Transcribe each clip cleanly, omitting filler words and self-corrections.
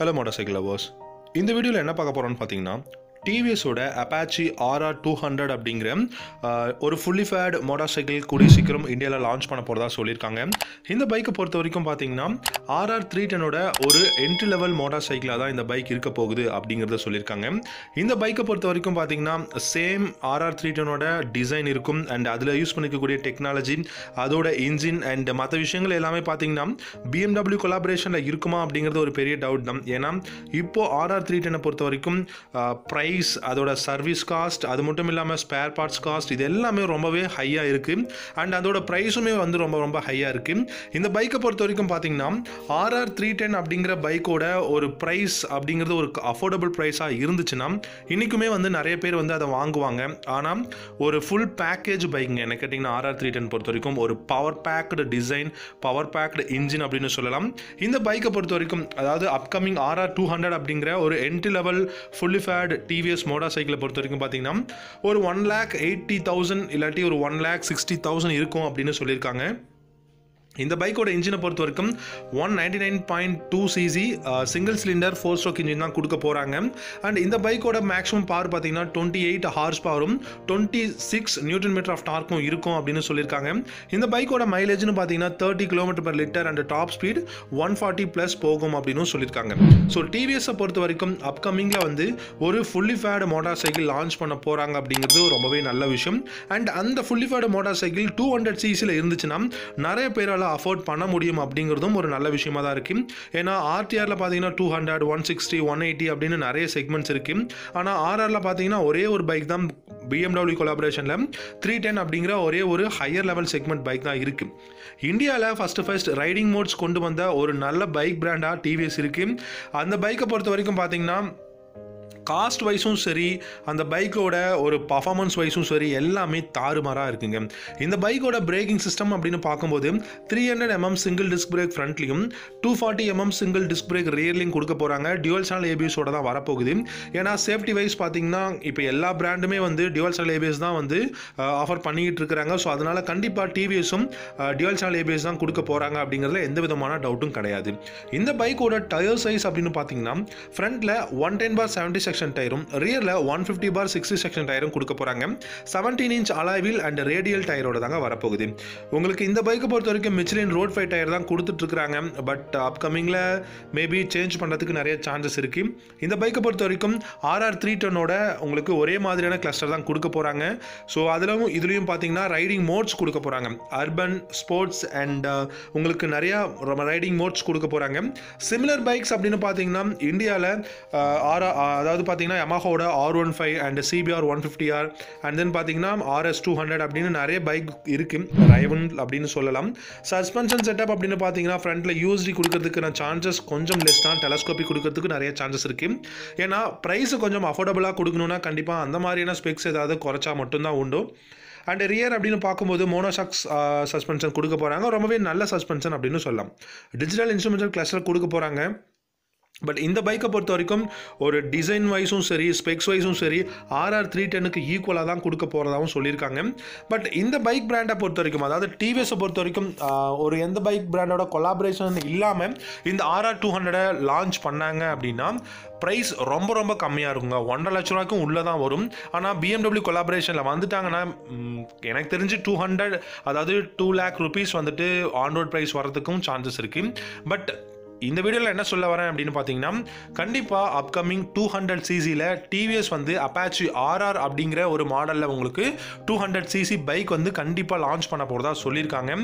Hello motorcycle lovers. In this video, we will see TVS Apache RR200 அப்படிங்கற fully fed motorcycle கூடிய சீக்கிரம் இந்தியால launch பண்ண போறதா சொல்லிருக்காங்க. இந்த பைக் பொறுத்த வரைக்கும் பாத்தீங்கன்னா RR 310 ஓட ஒரு entry level motorcycle தான் இந்த பைக் இருக்க போகுது அப்படிங்கறத சொல்லிருக்காங்க. இந்த பைக் பொறுத்த வரைக்கும் பாத்தீங்கன்னா same RR 310 ஓட டிசைன் இருக்கும் and அதுல யூஸ் பண்ணிக்கக்கூடிய டெக்னாலஜி அதோட engine and மத்த விஷயங்கள் எல்லாமே பாத்தீங்கன்னா BMW collaborationல இருக்குமா அப்படிங்கறது ஒரு பெரிய டவுட் தான். ஏனா இப்போ RR 310 பொறுத்த வரைக்கும் அதோட சர்வீஸ் காஸ்ட் அது மட்டும் இல்லாம ஸ்பேர் பார்ட்ஸ் காஸ்ட் இது எல்லாமே ரொம்பவே ஹையா இருக்கு and அதோட பிரைஸுமே வந்து ரொம்ப ரொம்ப ஹையா இருக்கு. இந்த பைக்கை பொறுத்த வரைக்கும் பாத்தீங்கன்னா RR 310 அப்படிங்கற பைக்கோட ஒரு பிரைஸ் அப்படிங்கிறது ஒரு அஃபோர்டபிள் பிரைஸா இருந்துச்சுன்னா இன்னைக்குமே வந்து நிறைய பேர் வந்து அதை வாங்குவாங்க. ஆனா ஒரு ஃபுல் பேக்கேஜ் பைக்குங்க என்ன கேட்டீங்கன்னா RR 310 பொறுத்த வரைக்கும் ஒரு power packed design power packed engine அப்படின்னு சொல்லலாம். இந்த பைக்கை பொறுத்த வரைக்கும் அதாவது அப்கமிங் RR 200 அப்படிங்கிற ஒரு entry level fully faired TVS மோட்டார்சைக்கிளை பொறுத்த வரைக்கும் பார்த்தீங்கன்னா ஒரு 1,80,000 இல்லாட்டி ஒரு 1,60,000 இருக்கும் அப்படின்னு சொல்லியிருக்காங்க. இந்த பைக்கோட இன்ஜினை பொறுத்த வரைக்கும் 199.2cc single cylinder 4-stroke engine தான் கொடுக்க போகிறாங்க. அண்ட் இந்த பைக்கோட மேக்ஸிமம் பவர் பார்த்தீங்கன்னா 28 HP 26 Nm ஆஃப் டார்க்கும் இருக்கும் அப்படின்னு சொல்லியிருக்காங்க. இந்த பைக்கோட மைலேஜ்னு பார்த்தீங்கன்னா 30 km/L அண்ட் டாப் ஸ்பீட் 140+ போகும் அப்படின்னு சொல்லியிருக்காங்க. ஸோ டிவிஎஸை பொறுத்த வரைக்கும் அப்கமிங்கில் வந்து ஒரு fully faired motorcycle launch பண்ண போகிறாங்க அப்படிங்கிறது ரொம்பவே நல்ல விஷயம். அண்ட் அந்த fully faired motor cycle 200cc இருந்துச்சுன்னா நிறைய பேரால் அஃபோர்ட் பண்ண முடியும் அப்படிங்கிறதும் ஒரு நல்ல விஷயமா தான் இருக்கு. ஏன்னா ஆர்டிஆர்ல பாத்தீங்கன்னா 200, 160, 180 அப்படின்னு நிறைய செக்மெண்ட்ஸ் இருக்கு. ஆனா ஆர்ஆர்ல பாத்தீங்கன்னா ஒரே ஒரு பைக் தான் BMW கொலாபரேஷன்ல 310 அப்படிங்கிற ஒரே ஒரு ஹையர் லெவல் செக்மெண்ட் பைக் தான் இருக்கு. இந்தியாவில் ஃபர்ஸ்ட் ரைடிங் மோட்ஸ் கொண்டு வந்த ஒரு நல்ல பைக் பிராண்டா டிவிஎஸ் இருக்கு. அந்த பைக்கை பொறுத்த வரைக்கும் பாத்தீங்கன்னா காஸ்ட் வைஸும் சரி அந்த பைக்கோட ஒரு பர்ஃபார்மன்ஸ் வைஸும் சரி எல்லாமே தாறுமாறாக இருக்குங்க. இந்த பைக்கோட பிரேக்கிங் சிஸ்டம் அப்படின்னு பார்க்கும்போது 300 mm சிங்கிள் டிஸ்க் பிரேக் ஃப்ரண்ட்லையும் 240 mm சிங்கிள் டிஸ்க் பிரேக் ரியர்லையும் கொடுக்க போகிறாங்க. டியூவல் சேனல் ஏபிஎஸோட தான் வரப்போகுது. ஏன்னா சேஃப்டி வைஸ் பார்த்தீங்கன்னா இப்போ எல்லா பிராண்டுமே வந்து டியூவல் சேனல் ஏபிஎஸ் தான் வந்து ஆஃபர் பண்ணிக்கிட்டு இருக்கிறாங்க. ஸோ அதனால் கண்டிப்பாக டிவிஎஸும் டியூவல் சேனல் ஏபிஎஸ் தான் கொடுக்க போகிறாங்க அப்படிங்கிறதுல எந்த விதமான டவுட்டும் கிடையாது. இந்த பைக்கோட டயர் சைஸ் அப்படின்னு பார்த்தீங்கன்னா ஃப்ரண்ட்டில் 110/70 டயரும் ரியர்ல 150/60 டயரும் கொடுக்க போறாங்க. 17-inch alloy wheel and radial டயரோட தாங்க வரப்போகுது. உங்களுக்கு இந்த பைக்கை பொறுத்த வரைக்கும் மிச்சலின் ரோட் ஃபைட் டயர் தான் கொடுத்துட்டு இருக்காங்க. பட் அப்கமிங்ல மேபி சேஞ்ச் பண்றதுக்கு நிறைய சான்சஸ் இருக்கு. இந்த பைக்கை பொறுத்த வரைக்கும் RR 310ஓட உங்களுக்கு ஒரே மாதிரியான கிளஸ்டர் தான் கொடுக்க போறாங்க. ஸோ அதுலவும் இதுலயும் பாத்தீங்கன்னா ரைடிங் மோட்ஸ் கொடுக்க போறாங்க. அர்பன் ஸ்போர்ட்ஸ் அண்ட் உங்களுக்கு நிறைய ரைடிங் மோட்ஸ் கொடுக்க போறாங்க. சிமிலர் பைக்ஸ் அப்படின்னு பாத்தீங்கன்னா இந்தியாவில் அதாவது பாத்தீங்கன்னா Yamahaோட R15 and CBR 150R and then பாத்தீங்கன்னா RS 200 அப்படின்னு நிறைய பைக் இருக்கு அப்படின்னு சொல்லலாம். சஸ்பென்ஷன் செட்டப் அப்படின்னு பாத்தீங்கன்னா ஃப்ரண்ட்ல USD கொடுக்கிறதுக்கான சான்சஸ் கொஞ்சம் லெஸ் தான். டெலஸ்கோபி கொடுக்கிறதுக்கு நிறைய சான்சஸ் இருக்கு. ஏன்னா பிரைஸ் கொஞ்சம் அஃபோர்டபுளா கொடுக்கணும்னா கண்டிப்பா அந்த மாதிரியான ஸ்பெக்ஸ் ஏதாவது குறைச்சா மட்டும்தான் உண்டு. அண்ட் ரியர் அப்படின்னு பார்க்கும்போது மோனோஷாக் சஸ்பென்ஷன் கொடுக்க போறாங்க. ரொம்பவே நல்ல சஸ்பென்ஷன் அப்படின்னு சொல்லலாம். டிஜிட்டல் இன்ஸ்ட்ருமெண்டல் கிளஸ்டர் கொடுக்க போறாங்க. பட் இந்த பைக்கை பொறுத்த வரைக்கும் ஒரு டிசைன் வைஸும் சரி ஸ்பெக்ஸ் வைஸும் சரி RR 310க்கு ஈக்குவலாக தான் கொடுக்க போகிறதாகவும் சொல்லியிருக்காங்க. பட் இந்த பைக் பிராண்டை பொறுத்த வரைக்கும் அதாவது டிவிஎஸை பொறுத்த வரைக்கும் ஒரு எந்த பைக் பிராண்டோட கொலாபரேஷன் இல்லாமல் இந்த RR 200 லான்ச் பண்ணாங்க அப்படின்னா ப்ரைஸ் ரொம்ப ரொம்ப கம்மியாக இருக்குங்க. 1.5 லட்ச ரூபாய்க்கும் உள்ளே தான் வரும். ஆனால் BMW கொலாபரேஷனில் வந்துட்டாங்கன்னா எனக்கு தெரிஞ்சு 200 அதாவது 2 lakh rupees வந்துட்டு ஆன் ரோட் ப்ரைஸ் வர்றதுக்கும் சான்சஸ் இருக்குது. பட் இந்த வீடியோவில் என்ன சொல்ல வரேன் அப்படின்னு பார்த்தீங்கன்னா கண்டிப்பாக அப்கமிங் 200cc டிவிஎஸ் வந்து அப்பாச்சி ஆர்ஆர் அப்படிங்கிற ஒரு மாடலில் உங்களுக்கு 200cc பைக் வந்து கண்டிப்பாக லான்ச் பண்ண போகிறதா சொல்லியிருக்காங்க.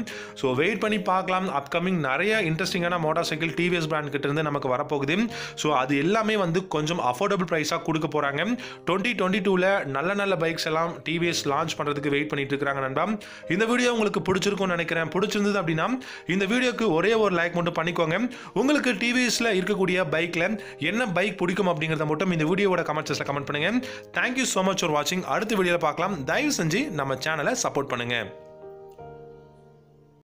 ஸோ வெயிட் பண்ணி பார்க்கலாம். அப்கமிங் நிறைய இன்ட்ரெஸ்டிங்கான மோட்டார் சைக்கிள் டிவிஎஸ் பிராண்ட் கிட்டேருந்து நமக்கு வரப்போகுது. ஸோ அது எல்லாமே வந்து கொஞ்சம் அஃபோர்டபுள் ப்ரைஸாக கொடுக்க போகிறாங்க. 2022 நல்ல நல்ல பைக்ஸ் எல்லாம் டிவிஎஸ் லான்ச் பண்ணுறதுக்கு வெயிட் பண்ணிட்டு இருக்கிறாங்க நண்பா. இந்த வீடியோ உங்களுக்கு பிடிச்சிருக்கும்னு நினைக்கிறேன். பிடிச்சிருந்தது அப்படின்னா இந்த வீடியோக்கு ஒரே ஒரு லைக் மட்டும் பண்ணிக்கோங்க. உங்களுக்கு டிவிஎஸ்ல இருக்கக்கூடிய பைக்ல என்ன பைக் பிடிக்கும் அப்படிங்கறத மட்டும் இந்த வீடியோவோட கமெண்ட் செக்ஷன்ல கமெண்ட் பண்ணுங்க. Thank you so much for watching. அடுத்த வீடியோல பார்க்கலாம். தயவு செஞ்சு நம்ம சேனலை சப்போர்ட் பண்ணுங்க.